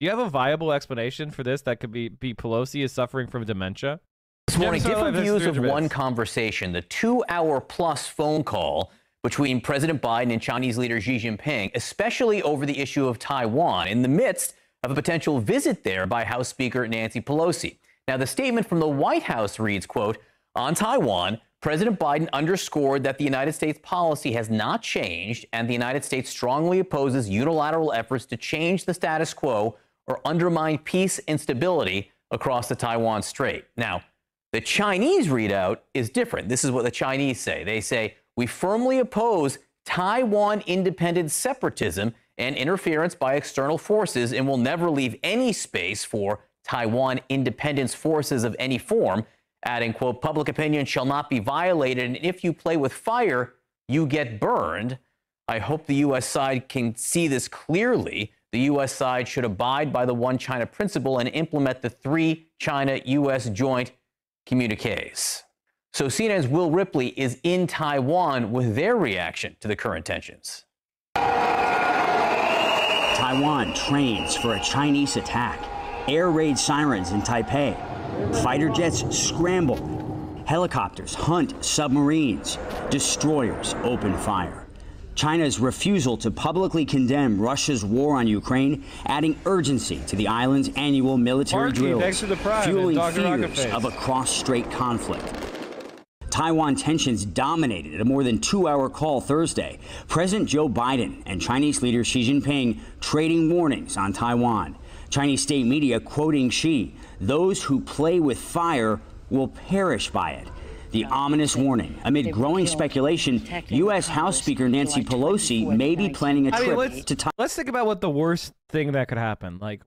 Do you have a viable explanation for this? That could be Pelosi is suffering from dementia? This morning, different views of one conversation, the two-hour-plus phone call between President Biden and Chinese leader Xi Jinping, especially over the issue of Taiwan, in the midst of a potential visit there by House Speaker Nancy Pelosi. Now, the statement from the White House reads, quote, "On Taiwan, President Biden underscored that the United States policy has not changed and the United States strongly opposes unilateral efforts to change the status quo or undermine peace and stability across the Taiwan Strait." Now, the Chinese readout is different. This is what the Chinese say. They say, "We firmly oppose Taiwan independent separatism and interference by external forces and will never leave any space for Taiwan independence forces of any form," adding, quote, "Public opinion shall not be violated, and if you play with fire, you get burned. I hope the U.S. side can see this clearly. The U.S. side should abide by the One China principle and implement the three China-U.S. joint communiques." So CNN's Will Ripley is in Taiwan with their reaction to the current tensions. Taiwan trains for a Chinese attack. Air raid sirens in Taipei. Fighter jets scramble. Helicopters hunt submarines. Destroyers open fire. China's refusal to publicly condemn Russia's war on Ukraine, adding urgency to the island's annual military drills, fueling fears of a cross-strait conflict. Taiwan tensions dominated a more than two-hour call Thursday. President Joe Biden and Chinese leader Xi Jinping trading warnings on Taiwan. Chinese state media quoting Xi, "Those who play with fire will perish by it." The ominous warning amid growing speculation, U.S. House Speaker Nancy Pelosi may be planning a trip to Taiwan. Let's think about what the worst thing that could happen. Like,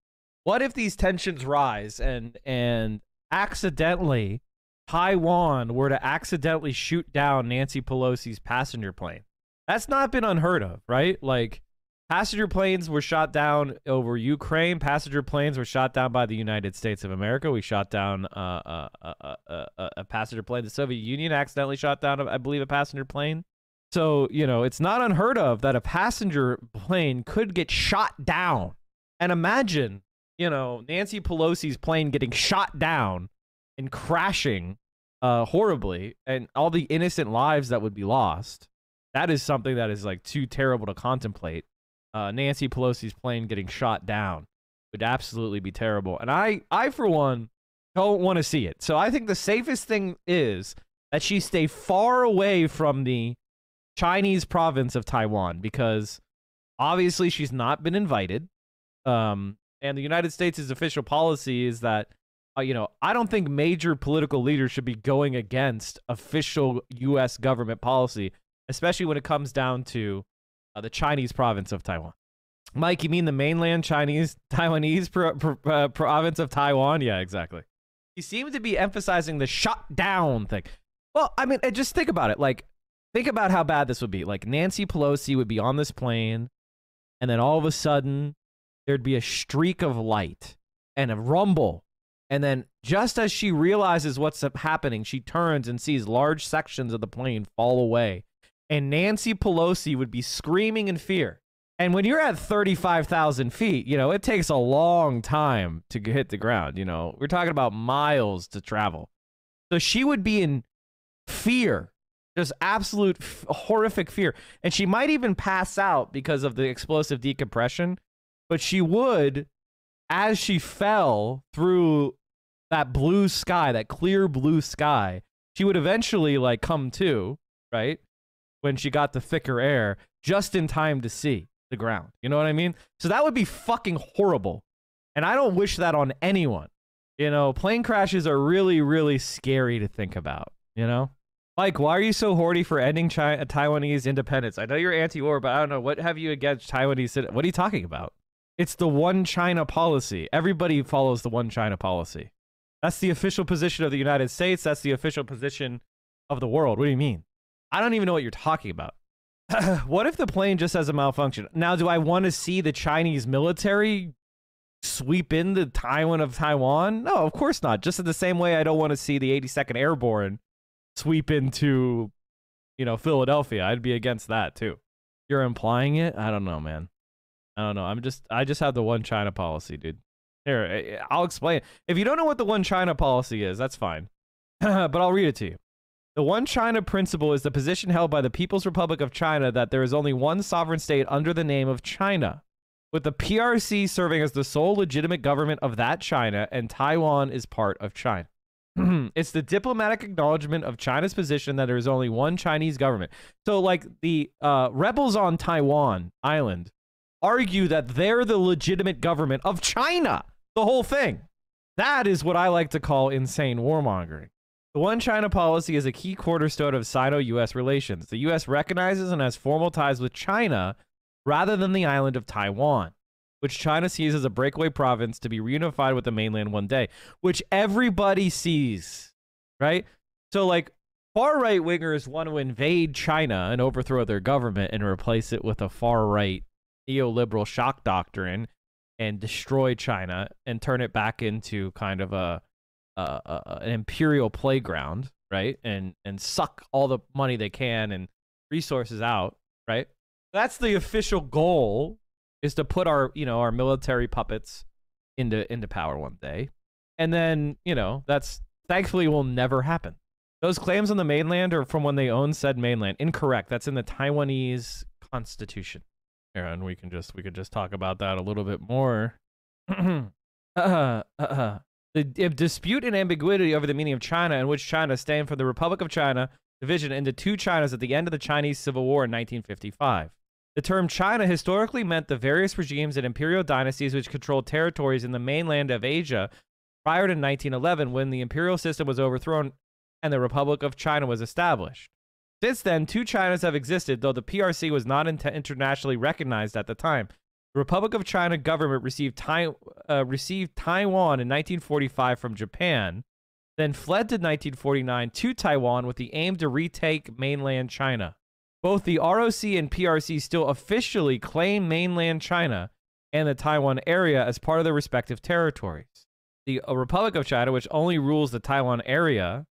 what if these tensions rise and accidentally Taiwan were to accidentally shoot down Nancy Pelosi's passenger plane? That's not been unheard of, right? Like, passenger planes were shot down over Ukraine. Passenger planes were shot down by the United States of America. We shot down a passenger plane. The Soviet Union accidentally shot down, I believe, a passenger plane. So, you know, it's not unheard of that a passenger plane could get shot down. And imagine, you know, Nancy Pelosi's plane getting shot down and crashing horribly, and all the innocent lives that would be lost. That is something that is, like, too terrible to contemplate. Nancy Pelosi's plane getting shot down would absolutely be terrible. And I for one, don't want to see it. So I think the safest thing is that she stay far away from the Chinese province of Taiwan, because obviously she's not been invited. And the United States' official policy is that, you know, I don't think major political leaders should be going against official U.S. government policy, especially when it comes down to the Chinese province of Taiwan. Mike, you mean the mainland Chinese, Taiwanese province of Taiwan? Yeah, exactly. You seem to be emphasizing the shut down thing. Well, I mean, just think about it. Like, think about how bad this would be. Like, Nancy Pelosi would be on this plane, and then all of a sudden, there'd be a streak of light and a rumble. And then just as she realizes what's happening, she turns and sees large sections of the plane fall away. And Nancy Pelosi would be screaming in fear. And when you're at 35,000 feet, you know, it takes a long time to hit the ground. You know, we're talking about miles to travel. So she would be in fear, just absolute horrific fear. And she might even pass out because of the explosive decompression. But she would, as she fell through that blue sky, that clear blue sky, she would eventually, like, come to, right? When she got the thicker air, just in time to see the ground. You know what I mean? So that would be fucking horrible. And I don't wish that on anyone. You know, plane crashes are really, really scary to think about, you know? Mike, why are you so horny for ending Taiwanese independence? I know you're anti-war, but I don't know. What have you against Taiwanese? What are you talking about? It's the One China policy. Everybody follows the One China policy. That's the official position of the United States. That's the official position of the world. What do you mean? I don't even know what you're talking about. What if the plane just has a malfunction? Now, do I want to see the Chinese military sweep in the Taiwan of Taiwan? No, of course not. Just in the same way I don't want to see the 82nd Airborne sweep into, you know, Philadelphia. I'd be against that, too. You're implying it? I don't know, man. I don't know. I just have the one China policy, dude. Here, I'll explain. If you don't know what the one China policy is, that's fine. But I'll read it to you. The one China principle is the position held by the People's Republic of China that there is only one sovereign state under the name of China, with the PRC serving as the sole legitimate government of that China, and Taiwan is part of China. It's the diplomatic acknowledgement of China's position that there is only one Chinese government. So, like, the rebels on Taiwan Island argue that they're the legitimate government of China, the whole thing. That is what I like to call insane warmongering. The one China policy is a key cornerstone of Sino-U.S. relations. The U.S. recognizes and has formal ties with China rather than the island of Taiwan, which China sees as a breakaway province to be reunified with the mainland one day, which everybody sees, right? So, like, far right wingers want to invade China and overthrow their government and replace it with a far right neoliberal shock doctrine and destroy China and turn it back into kind of an imperial playground, right? And suck all the money they can and resources out, right? That's the official goal, is to put our, you know, our military puppets into power one day. And then, you know, that's thankfully will never happen. Those claims on the mainland are from when they own said mainland. Incorrect. That's in the Taiwanese constitution. Aaron, we could just talk about that a little bit more. The dispute and ambiguity over the meaning of China, in which China stemmed from the Republic of China division into two Chinas at the end of the Chinese Civil War in 1955. The term China historically meant the various regimes and imperial dynasties which controlled territories in the mainland of Asia prior to 1911, when the imperial system was overthrown and the Republic of China was established. Since then, two Chinas have existed, though the PRC was not internationally recognized at the time. The Republic of China government received Taiwan in 1945 from Japan, then fled to 1949 to Taiwan with the aim to retake mainland China. Both the ROC and PRC still officially claim mainland China and the Taiwan area as part of their respective territories. The Republic of China, which only rules the Taiwan area,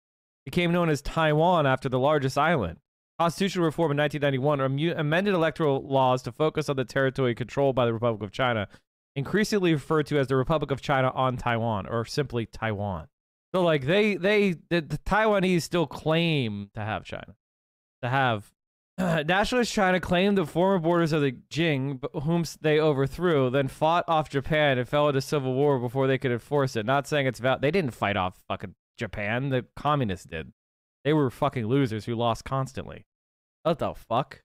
became known as Taiwan after the largest island. Constitutional reform in 1991 amended electoral laws to focus on the territory controlled by the Republic of China, increasingly referred to as the Republic of China on Taiwan, or simply Taiwan. So, like, the Taiwanese still claim to have China. To have nationalist China claimed the former borders of the Jing, whom they overthrew, then fought off Japan and fell into civil war before they could enforce it. Not saying it's valid. They didn't fight off fucking Japan. The communists did. They were fucking losers who lost constantly. What the fuck?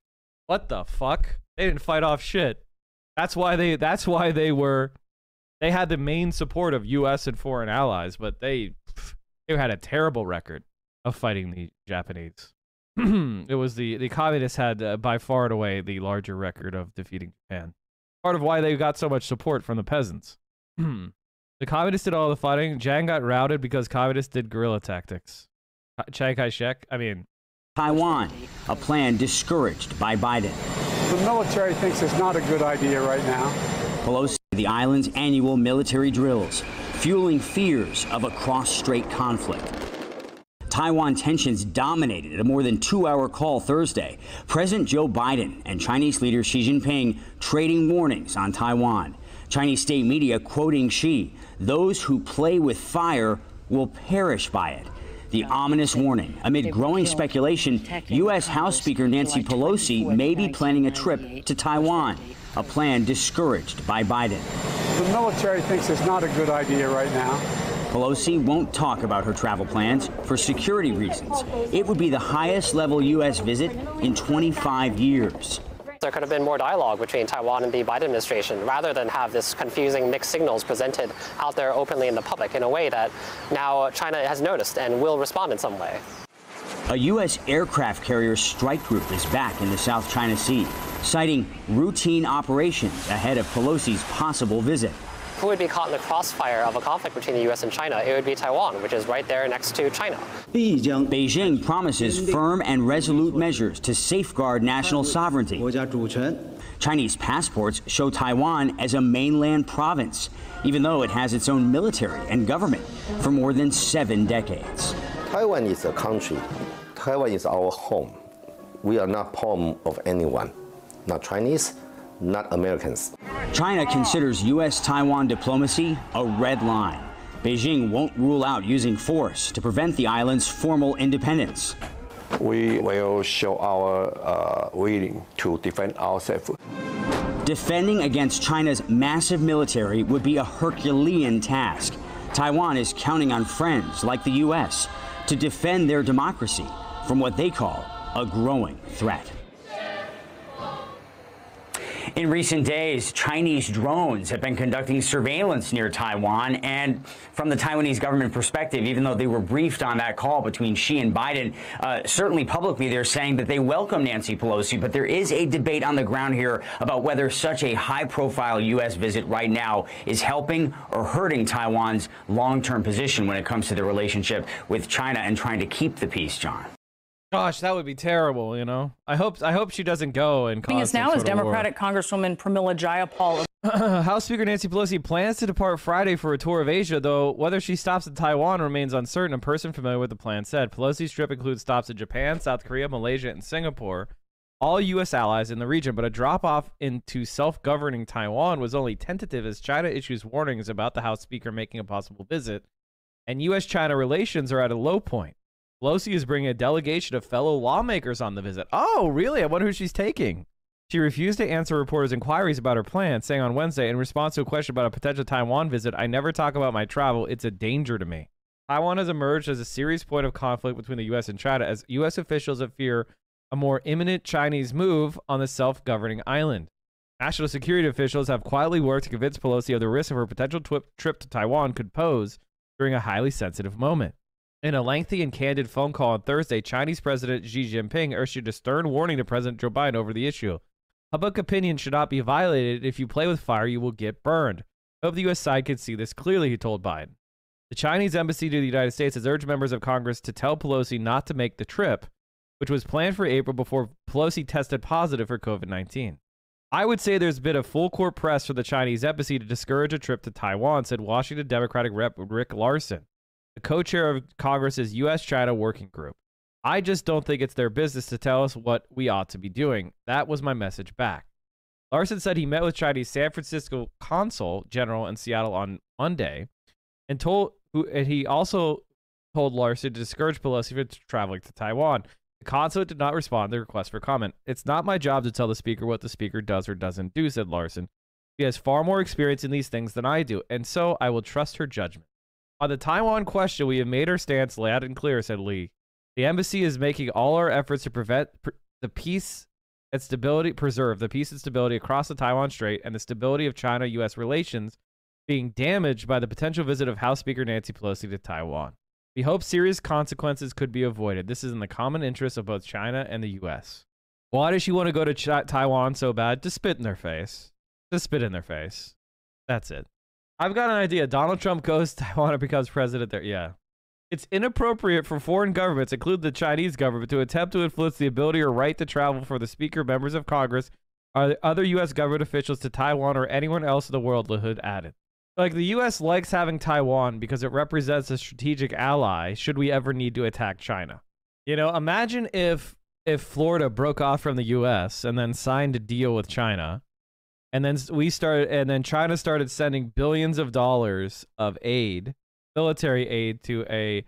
What the fuck? They didn't fight off shit. They had the main support of U.S. and foreign allies, but they had a terrible record of fighting the Japanese. It was the communists had by far and away the larger record of defeating Japan. Part of why they got so much support from the peasants. The communists did all the fighting. Jiang got routed because communists did guerrilla tactics. Chiang Kai-shek, I mean... Taiwan, a plan discouraged by Biden. The military thinks it's not a good idea right now. Pelosi, the island's annual military drills, fueling fears of a cross-strait conflict. Taiwan tensions dominated a more than 2-hour call Thursday. President Joe Biden and Chinese leader Xi Jinping trading warnings on Taiwan. Chinese state media quoting Xi, "Those who play with fire will perish by it." The ominous warning amid growing speculation, U.S. House Speaker Nancy Pelosi may be planning a trip to Taiwan, a plan discouraged by Biden. The military thinks it's not a good idea right now. Pelosi won't talk about her travel plans for security reasons. It would be the highest level U.S. visit in 25 years. There could have been more dialogue between Taiwan and the Biden administration, rather than have this confusing mixed signals presented out there openly in the public in a way that now China has noticed and will respond in some way. A U.S. aircraft carrier strike group is back in the South China Sea, citing routine operations ahead of Pelosi's possible visit. Who would be caught in the crossfire of a conflict between the U.S. and China? It would be Taiwan, which is right there next to China. Beijing promises firm and resolute measures to safeguard national sovereignty. Chinese passports show Taiwan as a mainland province, even though it has its own military and government for more than 7 decades. Taiwan is a country. Taiwan is our home. We are not palm of anyone, not Chinese, not Americans. China considers U.S.-Taiwan diplomacy a red line. Beijing won't rule out using force to prevent the island's formal independence. We will show our willing to defend ourselves. Defending against China's massive military would be a Herculean task. Taiwan is counting on friends like the U.S. to defend their democracy from what they call a growing threat. In recent days, Chinese drones have been conducting surveillance near Taiwan, and from the Taiwanese government perspective, even though they were briefed on that call between Xi and Biden, certainly publicly they're saying that they welcome Nancy Pelosi, but there is a debate on the ground here about whether such a high-profile U.S. visit right now is helping or hurting Taiwan's long-term position when it comes to the relationship with China and trying to keep the peace, John. Gosh, that would be terrible, you know. I hope she doesn't go and cause some sort of Democratic war. Congresswoman Pramila Jayapal. House Speaker Nancy Pelosi plans to depart Friday for a tour of Asia, though whether she stops at Taiwan remains uncertain, a person familiar with the plan said. Pelosi's trip includes stops at Japan, South Korea, Malaysia, and Singapore, all U.S. allies in the region, but a drop-off into self-governing Taiwan was only tentative as China issues warnings about the House Speaker making a possible visit, and U.S.-China relations are at a low point. Pelosi is bringing a delegation of fellow lawmakers on the visit. Oh, really? I wonder who she's taking. She refused to answer reporters' inquiries about her plans, saying on Wednesday, in response to a question about a potential Taiwan visit, "I never talk about my travel. It's a danger to me." Taiwan has emerged as a serious point of conflict between the U.S. and China, as U.S. officials fear a more imminent Chinese move on the self-governing island. National security officials have quietly worked to convince Pelosi of the risk of her potential trip to Taiwan could pose during a highly sensitive moment. In a lengthy and candid phone call on Thursday, Chinese President Xi Jinping issued a stern warning to President Joe Biden over the issue. Public opinion should not be violated. If you play with fire, you will get burned. I hope the U.S. side can see this clearly, he told Biden. The Chinese embassy to the United States has urged members of Congress to tell Pelosi not to make the trip, which was planned for April before Pelosi tested positive for COVID-19. "I would say there's been a full court press for the Chinese embassy to discourage a trip to Taiwan," said Washington Democratic Rep. Rick Larson, the co-chair of Congress's U.S.-China Working Group. "I just don't think it's their business to tell us what we ought to be doing. That was my message back." Larson said he met with Chinese San Francisco Consul General in Seattle on Monday, and he also told Larson to discourage Pelosi from traveling to Taiwan. The consulate did not respond to the request for comment. "It's not my job to tell the speaker what the speaker does or doesn't do," said Larson. "She has far more experience in these things than I do, and so I will trust her judgment. On the Taiwan question, we have made our stance loud and clear," said Lee. "The embassy is making all our efforts to preserve the peace and stability across the Taiwan Strait and the stability of China-U.S. relations being damaged by the potential visit of House Speaker Nancy Pelosi to Taiwan. We hope serious consequences could be avoided. This is in the common interest of both China and the U.S." Why does she want to go to Taiwan so bad? To spit in their face. To spit in their face. That's it. I've got an idea. Donald Trump goes to Taiwan and becomes president there. Yeah. "It's inappropriate for foreign governments, including the Chinese government, to attempt to influence the ability or right to travel for the Speaker, members of Congress, or other U.S. government officials to Taiwan or anyone else in the world," LaHood added. Like, the U.S. likes having Taiwan because it represents a strategic ally should we ever need to attack China. You know, imagine if Florida broke off from the U.S. and then signed a deal with China. And then China started sending billions of dollars of aid, military aid, to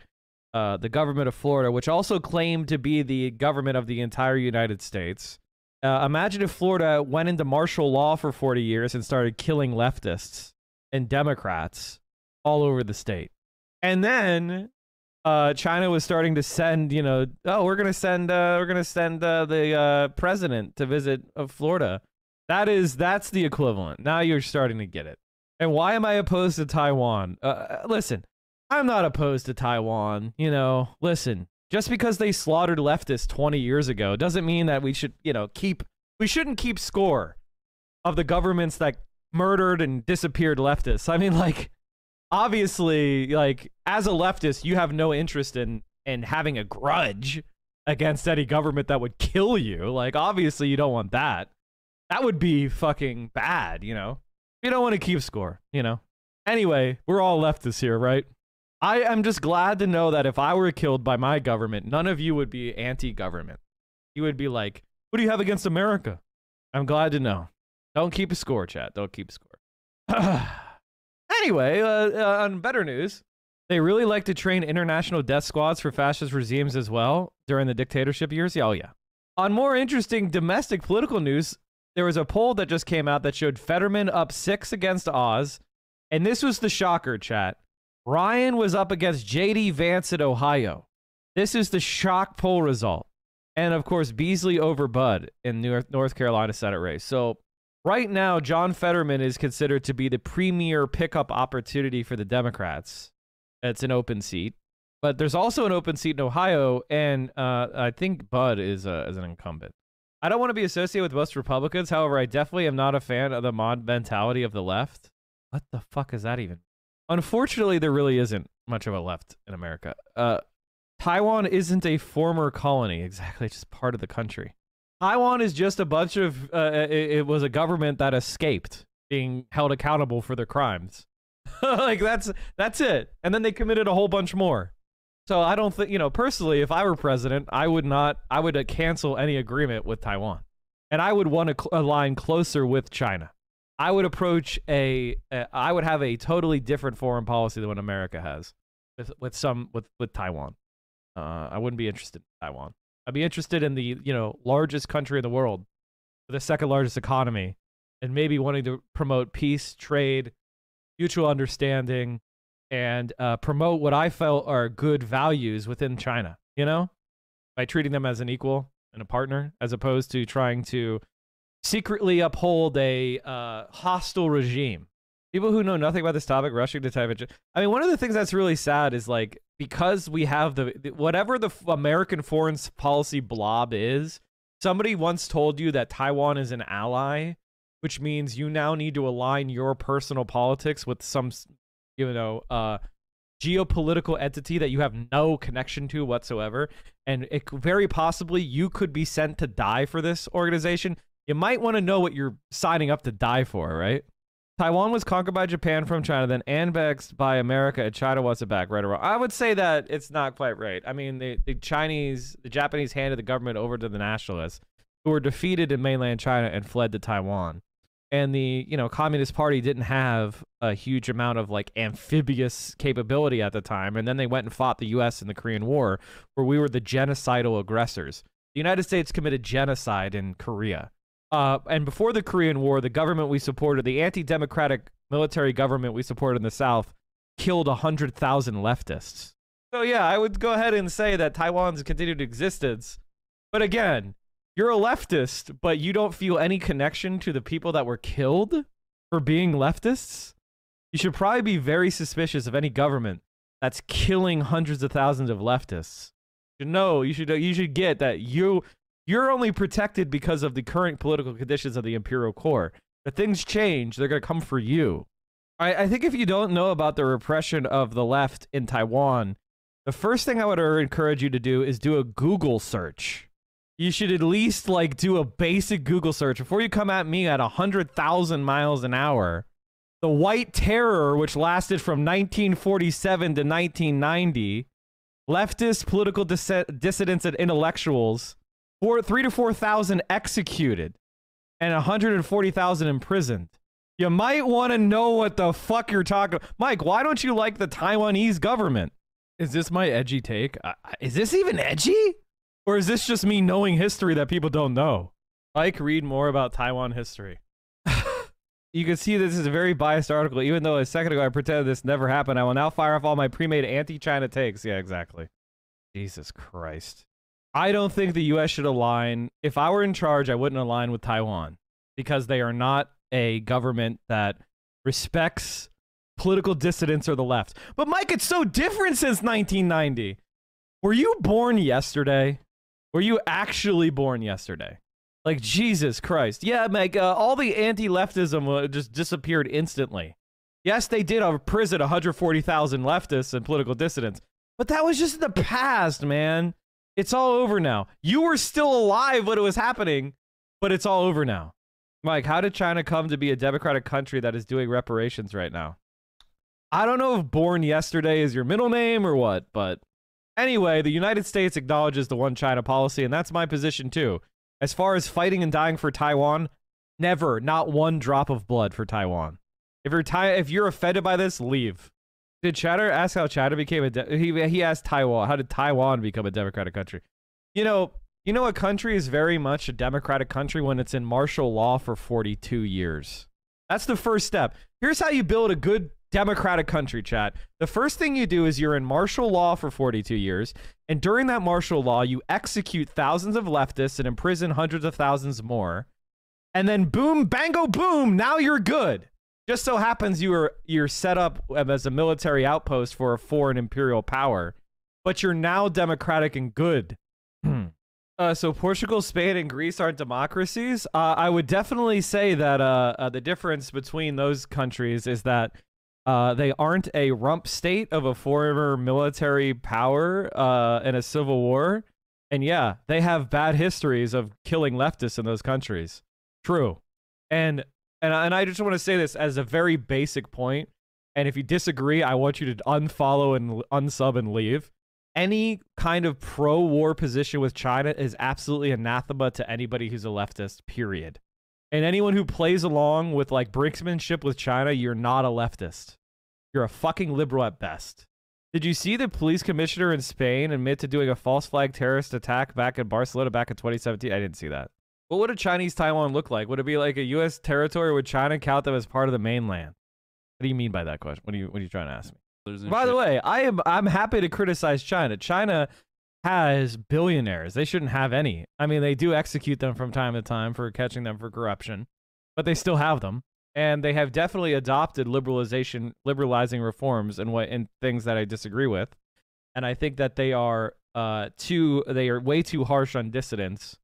the government of Florida, which also claimed to be the government of the entire United States. Imagine if Florida went into martial law for 40 years and started killing leftists and Democrats all over the state. And then China was starting to send, you know, "Oh, we're gonna send the president to visit Florida." That's the equivalent. Now you're starting to get it. And why am I opposed to Taiwan? Listen, I'm not opposed to Taiwan. You know, listen, just because they slaughtered leftists 20 years ago doesn't mean that we should, you know, we shouldn't keep score of the governments that murdered and disappeared leftists. I mean, like, obviously, like, as a leftist, you have no interest in having a grudge against any government that would kill you. Like, obviously, you don't want that. That would be fucking bad, you know? You don't want to keep score, you know? Anyway, we're all leftists here, right? I am just glad to know that if I were killed by my government, none of you would be anti-government. You would be like, "What do you have against America?" I'm glad to know. Don't keep a score, chat. Don't keep a score. Anyway, on better news, they really like to train international death squads for fascist regimes as well during the dictatorship years. Yeah, oh yeah. On more interesting domestic political news, there was a poll that just came out that showed Fetterman up 6 against Oz. And this was the shocker, chat. Ryan was up against J.D. Vance at Ohio. This is the shock poll result. And, of course, Beasley over Budd in North Carolina Senate race. So, right now, John Fetterman is considered to be the premier pickup opportunity for the Democrats. It's an open seat. But there's also an open seat in Ohio, and I think Budd is an incumbent. I don't want to be associated with most Republicans. However, I definitely am not a fan of the mod mentality of the left. What the fuck is that even? Unfortunately, there really isn't much of a left in America. Taiwan isn't a former colony. Exactly. It's just part of the country. Taiwan is just a bunch of... it was a government that escaped being held accountable for their crimes. Like, that's it. And then they committed a whole bunch more. So I don't think, you know, personally, if I were president, I would cancel any agreement with Taiwan. And I would want to align closer with China. I would approach I would have a totally different foreign policy than what America has with Taiwan. I wouldn't be interested in Taiwan. I'd be interested in the, you know, largest country in the world, the second largest economy, and maybe wanting to promote peace, trade, mutual understanding, and promote what I felt are good values within China, you know, by treating them as an equal and a partner, as opposed to trying to secretly uphold a hostile regime. People who know nothing about this topic rushing to type it. I mean, one of the things that's really sad is, like, because we have the whatever the American foreign policy blob is, somebody once told you that Taiwan is an ally, which means you now need to align your personal politics with some, you know, geopolitical entity that you have no connection to whatsoever. And it, very possibly you could be sent to die for this organization. You might want to know what you're signing up to die for, right? Taiwan was conquered by Japan from China, then annexed by America, and China wants it back, right or wrong. I would say that it's not quite right. I mean, the Japanese handed the government over to the nationalists, who were defeated in mainland China and fled to Taiwan. And the, you know, Communist Party didn't have a huge amount of, like, amphibious capability at the time, and then they went and fought the U.S. in the Korean War, where we were the genocidal aggressors. The United States committed genocide in Korea. And before the Korean War, the government we supported, the anti-democratic military government we supported in the South, killed 100,000 leftists. So yeah, I would go ahead and say that Taiwan's continued existence. But again, you're a leftist, but you don't feel any connection to the people that were killed for being leftists. You should probably be very suspicious of any government that's killing hundreds of thousands of leftists. No, you should get that you're only protected because of the current political conditions of the Imperial Core. If things change, they're going to come for you. I think if you don't know about the repression of the left in Taiwan, the first thing I would encourage you to do is do a Google search. You should at least, like, do a basic Google search. Before you come at me at 100,000 miles an hour, the White Terror, which lasted from 1947 to 1990, leftist political dissidents and intellectuals, 3,000 to 4,000 executed and 140,000 imprisoned. You might want to know what the fuck you're talking about. Mike, why don't you like the Taiwanese government? Is this my edgy take? Is this even edgy? Or is this just me knowing history that people don't know? Mike, read more about Taiwan history. You can see this is a very biased article. Even though a second ago I pretended this never happened, I will now fire off all my pre-made anti-China takes. Yeah, exactly. Jesus Christ. I don't think the U.S. should align. If I were in charge, I wouldn't align with Taiwan because they are not a government that respects political dissidents or the left. But Mike, it's so different since 1990. Were you born yesterday? Were you actually born yesterday? Like, Jesus Christ. Yeah, Mike, all the anti-leftism just disappeared instantly. Yes, they did imprison 140,000 leftists and political dissidents, but that was just in the past, man. It's all over now. You were still alive when it was happening, but it's all over now. Mike, how did China come to be a democratic country that is doing reparations right now? I don't know if born yesterday is your middle name or what, but anyway, the United States acknowledges the one China policy, and that's my position too. As far as fighting and dying for Taiwan, Never, not one drop of blood for Taiwan. If you're offended by this, leave. Did Chatter ask how China became a he asked Taiwan, how did Taiwan become a democratic country? You know a country is very much a democratic country when it's in martial law for 42 years. That's the first step. Here's how you build a good democratic country, chat. The first thing you do is you're in martial law for 42 years, and during that martial law, you execute thousands of leftists and imprison hundreds of thousands more. And then boom, bango, boom, now you're good. Just so happens you're set up as a military outpost for a foreign imperial power, but you're now democratic and good. So Portugal, Spain, and Greece aren't democracies? I would definitely say that the difference between those countries is that they aren't a rump state of a former military power in a civil war. And yeah, they have bad histories of killing leftists in those countries. True. And I just want to say this as a very basic point, and if you disagree, I want you to unfollow and unsub and leave. Any kind of pro-war position with China is absolutely anathema to anybody who's a leftist, period. And anyone who plays along with, like, brinksmanship with China, you're not a leftist. You're a fucking liberal at best. Did you see the police commissioner in Spain admit to doing a false flag terrorist attack back in Barcelona back in 2017? I didn't see that. What would a Chinese Taiwan look like? Would it be like a U.S. territory, or would China count them as part of the mainland? What do you mean by that question? What are you trying to ask me? By the way, I'm happy to criticize China. China has billionaires. They shouldn't have any. I mean, they do execute them from time to time for catching them for corruption, but they still have them, and they have definitely adopted liberalizing reforms in things that I disagree with, and I think that they are way too harsh on dissidents.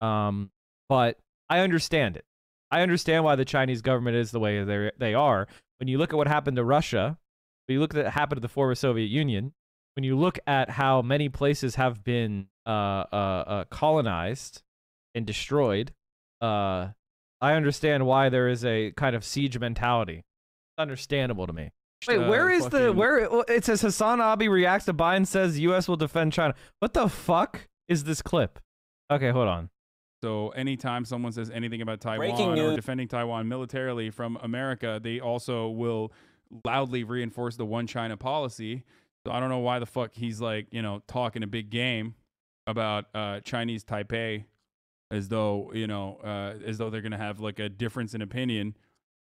But I understand it. I understand why the Chinese government is the way they are. When you look at what happened to Russia, when you look at what happened to the former Soviet Union, when you look at how many places have been colonized and destroyed, I understand why there is a kind of siege mentality. It's understandable to me. Wait, where is the... where it says Hassan Abi reacts to Biden says U.S. will defend China. What the fuck is this clip? Okay, hold on. So anytime someone says anything about Taiwan or defending Taiwan militarily from America, they also will loudly reinforce the one China policy. So I don't know why the fuck he's like, you know, talking a big game about Chinese Taipei as though, you know, as though they're going to have like a difference in opinion.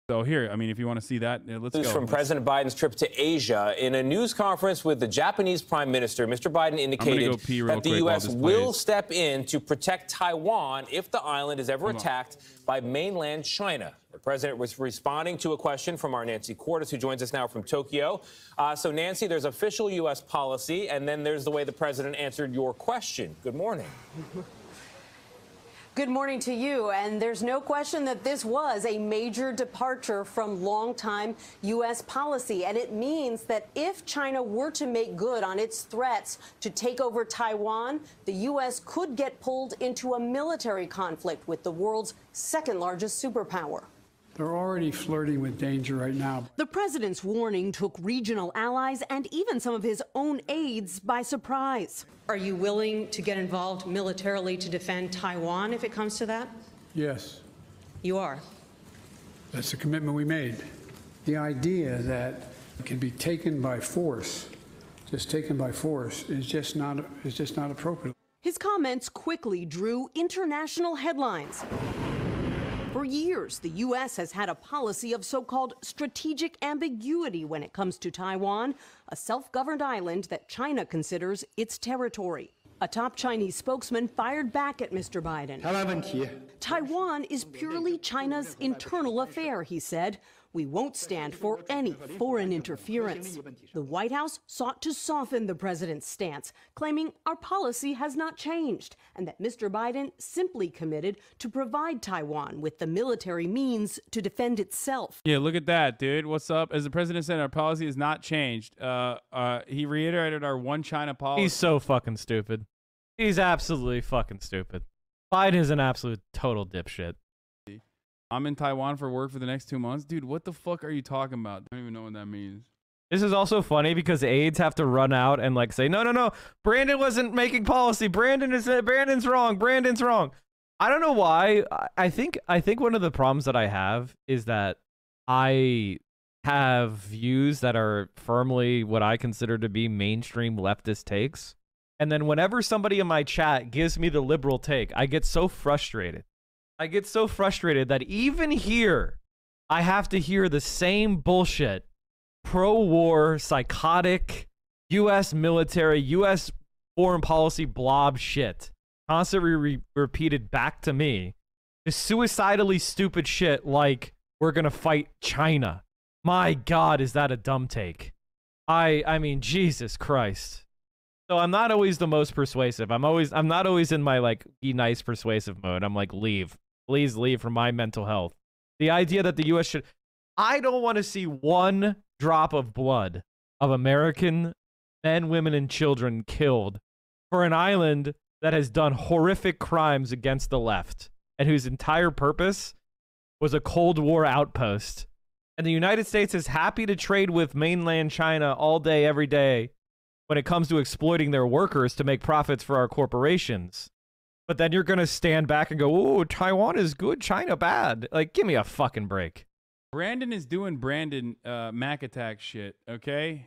So here, I mean, if you want to see that, let's go. From President Biden's trip to Asia. In a news conference with the Japanese Prime Minister, Mr. Biden indicated that the U.S. will step in to protect Taiwan if the island is ever attacked by mainland China. The president was responding to a question from our Nancy Cordes, who joins us now from Tokyo. So, Nancy, there's official U.S. policy, and then there's the way the president answered your question. Good morning. Good morning to you, and there's no question that this was a major departure from longtime U.S. policy, and it means that if China were to make good on its threats to take over Taiwan, the U.S. could get pulled into a military conflict with the world's second largest superpower. They're already flirting with danger right now. The president's warning took regional allies and even some of his own aides by surprise. Are you willing to get involved militarily to defend Taiwan if it comes to that? Yes. You are? That's the commitment we made. The idea that it can be taken by force, just taken by force, is just not appropriate. His comments quickly drew international headlines. For years, the U.S. has had a policy of so-called strategic ambiguity when it comes to Taiwan, a self-governed island that China considers its territory. A top Chinese spokesman fired back at Mr. Biden. Taiwan is purely China's internal affair, he said. We won't stand for any foreign interference. The White House sought to soften the president's stance, claiming our policy has not changed and that Mr. Biden simply committed to provide Taiwan with the military means to defend itself. Yeah, look at that, dude. What's up? As the president said, our policy has not changed. He reiterated our one China policy. He's so fucking stupid. He's absolutely fucking stupid. Biden is an absolute total dipshit. I'm in Taiwan for work for the next 2 months. Dude, what the fuck are you talking about? I don't even know what that means. This is also funny because aides have to run out and like say, no, no, no, Brandon wasn't making policy. Brandon's wrong. Brandon's wrong. I don't know why. I think one of the problems that I have is that I have views that are firmly what I consider to be mainstream leftist takes. And then whenever somebody in my chat gives me the liberal take, I get so frustrated. I get so frustrated that even here, I have to hear the same bullshit. Pro-war, psychotic, U.S. military, U.S. foreign policy blob shit. Constantly repeated back to me. The suicidally stupid shit like, we're gonna fight China. My God, is that a dumb take? I mean, Jesus Christ. So I'm not always the most persuasive. I'm not always in my like be nice persuasive mode. I'm like, leave, please leave for my mental health. The idea that the U.S. should, I don't want to see one drop of blood of American men, women, and children killed for an island that has done horrific crimes against the left and whose entire purpose was a Cold War outpost. And the United States is happy to trade with mainland China all day, every day, when it comes to exploiting their workers to make profits for our corporations. But then you're going to stand back and go, oh, Taiwan is good, China bad. Like, give me a fucking break. Brandon is doing Brandon Mac Attack shit, okay?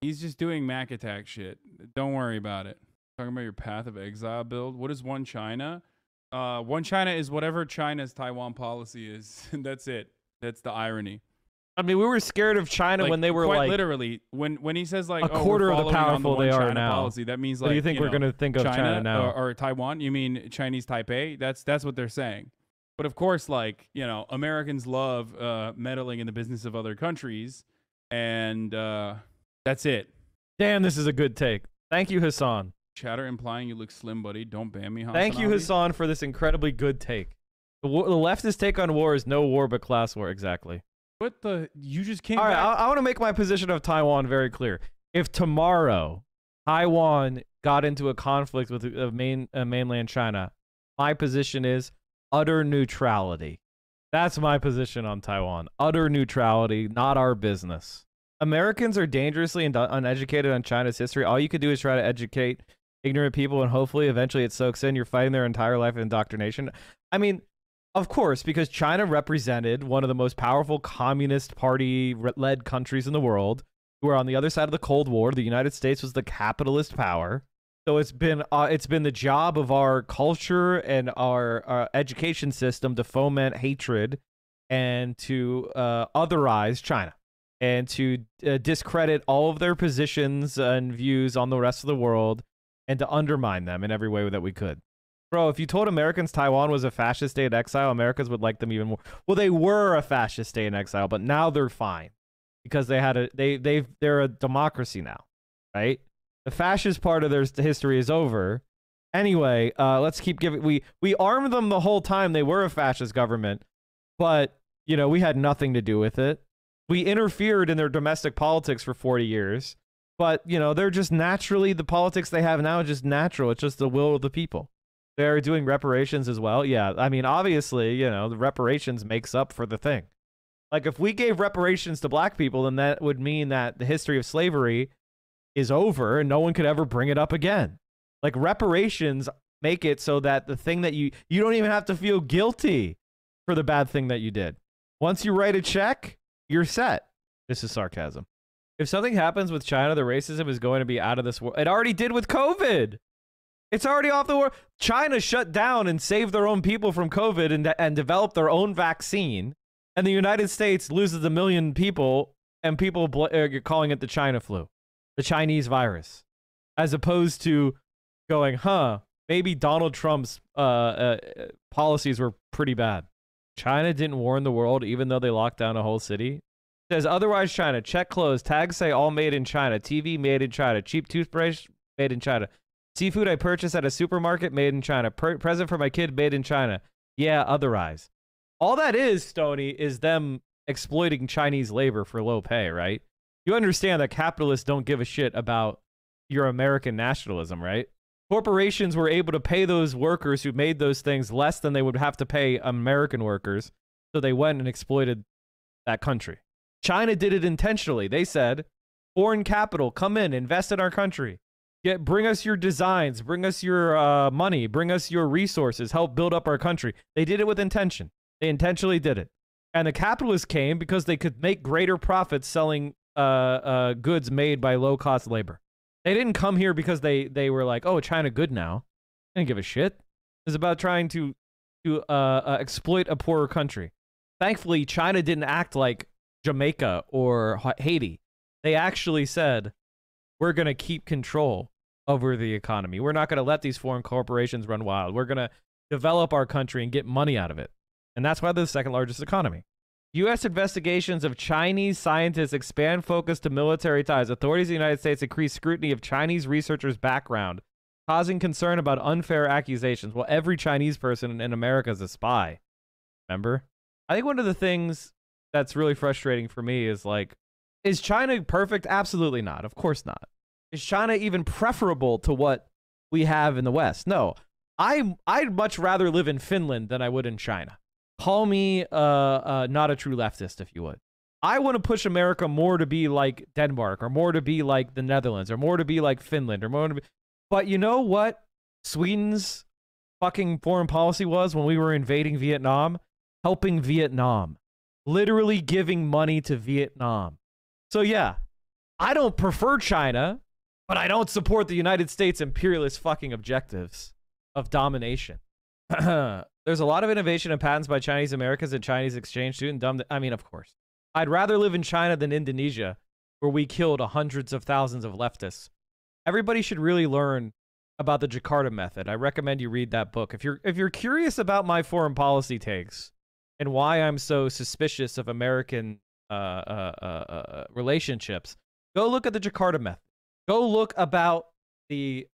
He's just doing Mac Attack shit. Don't worry about it. Talking about your Path of Exile build. What is One China? One China is whatever China's Taiwan policy is. That's it. That's the irony. I mean, we were scared of China like, when they were quite like literally when he says like a quarter of the powerful they are now. Policy, that means like do you think you we're going to think of China now or Taiwan? You mean Chinese Taipei? That's what they're saying. But of course, like you know, Americans love meddling in the business of other countries, and that's it. Damn, this is a good take. Thank you, Hassan. Chatter implying you look slim, buddy. Don't ban me. Hassan. Thank you, Hassan, for this incredibly good take. The leftist take on war is no war but class war. Exactly. What the? You just came. All right, I want to make my position of Taiwan very clear. If tomorrow Taiwan got into a conflict with mainland China, my position is utter neutrality. That's my position on Taiwan. Utter neutrality, not our business. Americans are dangerously uneducated on China's history. All you could do is try to educate ignorant people, and hopefully, eventually, it soaks in. You're fighting their entire life of indoctrination. I mean. Of course, because China represented one of the most powerful communist party-led countries in the world, who are on the other side of the Cold War. The United States was the capitalist power, so it's been the job of our culture and our education system to foment hatred and to otherize China and to discredit all of their positions and views on the rest of the world and to undermine them in every way that we could. Bro, if you told Americans Taiwan was a fascist state in exile, Americans would like them even more. Well, they were a fascist state in exile, but now they're fine because they had a they're a democracy now, right? The fascist part of their history is over. Anyway, let's keep giving. We armed them the whole time. They were a fascist government, but you know we had nothing to do with it. We interfered in their domestic politics for 40 years, but you know they're just naturally the politics they have now is just natural. It's just the will of the people. They're doing reparations as well. Yeah, I mean, obviously, you know, the reparations makes up for the thing. Like, if we gave reparations to black people, then that would mean that the history of slavery is over and no one could ever bring it up again. Like, reparations make it so that the thing that you don't even have to feel guilty for the bad thing that you did. Once you write a check, you're set. This is sarcasm. If something happens with China, the racism is going to be out of this world. It already did with COVID. It's already off the war. China shut down and saved their own people from COVID and developed their own vaccine. And the United States loses a million people and people are calling it the China flu, the Chinese virus, as opposed to going, huh, maybe Donald Trump's policies were pretty bad. China didn't warn the world, even though they locked down a whole city. It says otherwise China, check closed, tags say all made in China, TV made in China, cheap toothbrush made in China. Seafood I purchased at a supermarket made in China. Present for my kid made in China. Yeah, otherwise. All that is, Stoney, is them exploiting Chinese labor for low pay, right? You understand that capitalists don't give a shit about your American nationalism, right? Corporations were able to pay those workers who made those things less than they would have to pay American workers, so they went and exploited that country. China did it intentionally. They said, foreign capital, come in, invest in our country. Get, bring us your designs, bring us your money, bring us your resources, help build up our country. They did it with intention. They intentionally did it. And the capitalists came because they could make greater profits selling goods made by low-cost labor. They didn't come here because they were like, oh, China good now. They didn't give a shit. It was about trying to exploit a poorer country. Thankfully, China didn't act like Jamaica or Haiti. They actually said, we're going to keep control over the economy. We're not going to let these foreign corporations run wild. We're going to develop our country and get money out of it. And that's why they're the second largest economy. U.S. investigations of Chinese scientists expand focus to military ties. Authorities in the United States increase scrutiny of Chinese researchers' background, causing concern about unfair accusations. Well, every Chinese person in America is a spy. Remember? I think one of the things that's really frustrating for me is like, is China perfect? Absolutely not. Of course not. Is China even preferable to what we have in the West? No. I'd much rather live in Finland than I would in China. Call me not a true leftist, if you would. I want to push America more to be like Denmark, or more to be like the Netherlands, or more to be like Finland, or more to be... But you know what Sweden's fucking foreign policy was when we were invading Vietnam? Helping Vietnam. Literally giving money to Vietnam. So yeah, I don't prefer China, but I don't support the United States' imperialist fucking objectives of domination. There's a lot of innovation and patents by Chinese Americans and Chinese exchange students. I mean, of course. I'd rather live in China than Indonesia, where we killed hundreds of thousands of leftists. Everybody should really learn about the Jakarta method. I recommend you read that book. If you're curious about my foreign policy takes and why I'm so suspicious of American relationships, go look at the Jakarta method. Go look about the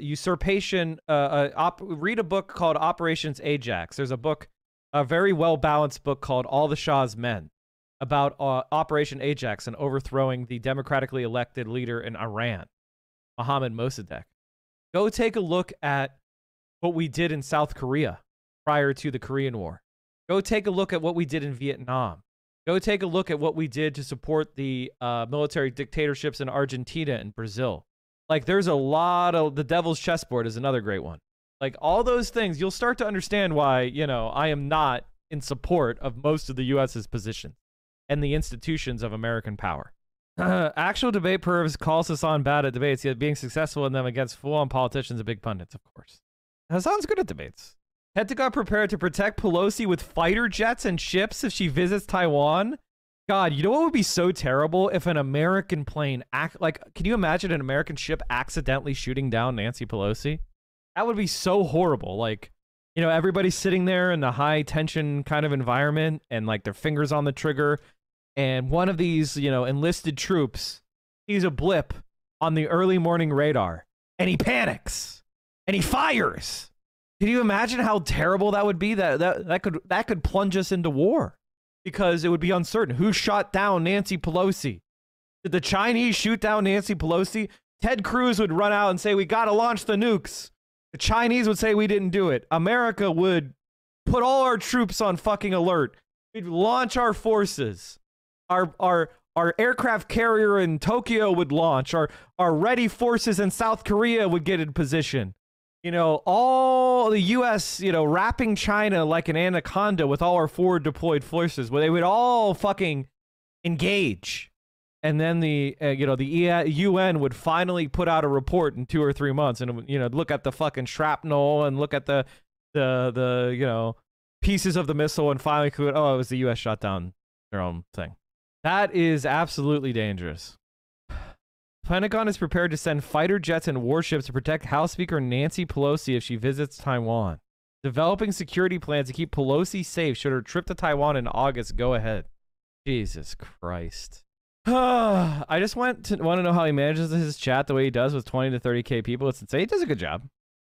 usurpation. Read a book called Operations Ajax. There's a book, a very well-balanced book called All the Shah's Men, about Operation Ajax and overthrowing the democratically elected leader in Iran, Mohammad Mossadegh. Go take a look at what we did in South Korea prior to the Korean War. Go take a look at what we did in Vietnam. Go take a look at what we did to support the military dictatorships in Argentina and Brazil. Like, there's a lot of... The Devil's Chessboard is another great one. Like, all those things, you'll start to understand why, you know, I am not in support of most of the U.S.'s position and the institutions of American power. Actual debate pervs calls Hassan bad at debates, yet being successful in them against full-on politicians and big pundits, of course. Hassan's good at debates. Pentagon prepared to protect Pelosi with fighter jets and ships if she visits Taiwan. God, you know what would be so terrible if an American plane can you imagine an American ship accidentally shooting down Nancy Pelosi? That would be so horrible. Like, you know, everybody's sitting there in the high tension kind of environment and like their fingers on the trigger, and one of these, you know, enlisted troops sees a blip on the early morning radar and he panics and he fires. Can you imagine how terrible that would be? That could plunge us into war, because it would be uncertain who shot down Nancy Pelosi. Did the Chinese shoot down Nancy Pelosi? Ted Cruz would run out and say, we got to launch the nukes. The Chinese would say we didn't do it. America would put all our troops on fucking alert. We'd launch our forces. Our aircraft carrier in Tokyo would launch. Our ready forces in South Korea would get in position. You know, all the U.S., you know, wrapping China like an anaconda with all our forward deployed forces, where they would all fucking engage. And then the, you know, the UN would finally put out a report in 2 or 3 months and, you know, look at the fucking shrapnel and look at the you know, pieces of the missile, and finally, oh, it was the U.S. shot down their own thing. That is absolutely dangerous. Pentagon is prepared to send fighter jets and warships to protect House Speaker Nancy Pelosi if she visits Taiwan. Developing security plans to keep Pelosi safe should her trip to Taiwan in August go ahead. Jesus Christ. I just want to know how he manages his chat the way he does with 20 to 30K people. It's insane. He does a good job.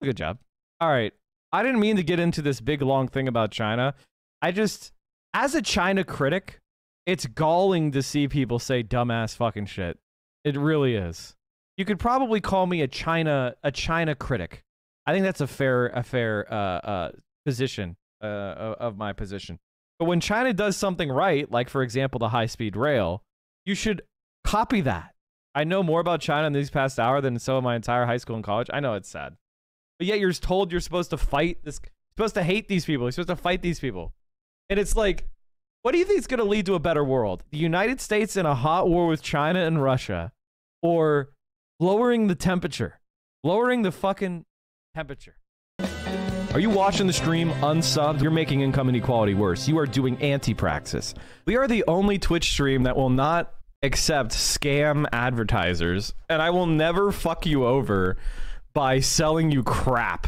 Good job. All right. I didn't mean to get into this big, long thing about China. I just, as a China critic, it's galling to see people say dumbass fucking shit. It really is. You could probably call me a China critic. I think that's a fair position of my position. But when China does something right, like for example the high-speed rail, you should copy that. I know more about China in these past hour than so in my entire high school and college. I know it's sad. But yet you're told you're supposed to fight this, supposed to hate these people, you're supposed to fight these people. And it's like, what do you think is going to lead to a better world? The United States in a hot war with China and Russia, or lowering the temperature? Lowering the fucking temperature. Are you watching the stream unsubbed? You're making income inequality worse. You are doing anti-praxis. We are the only Twitch stream that will not accept scam advertisers, and I will never fuck you over by selling you crap.